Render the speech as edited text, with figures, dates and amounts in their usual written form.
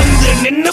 அவந்து நின்னு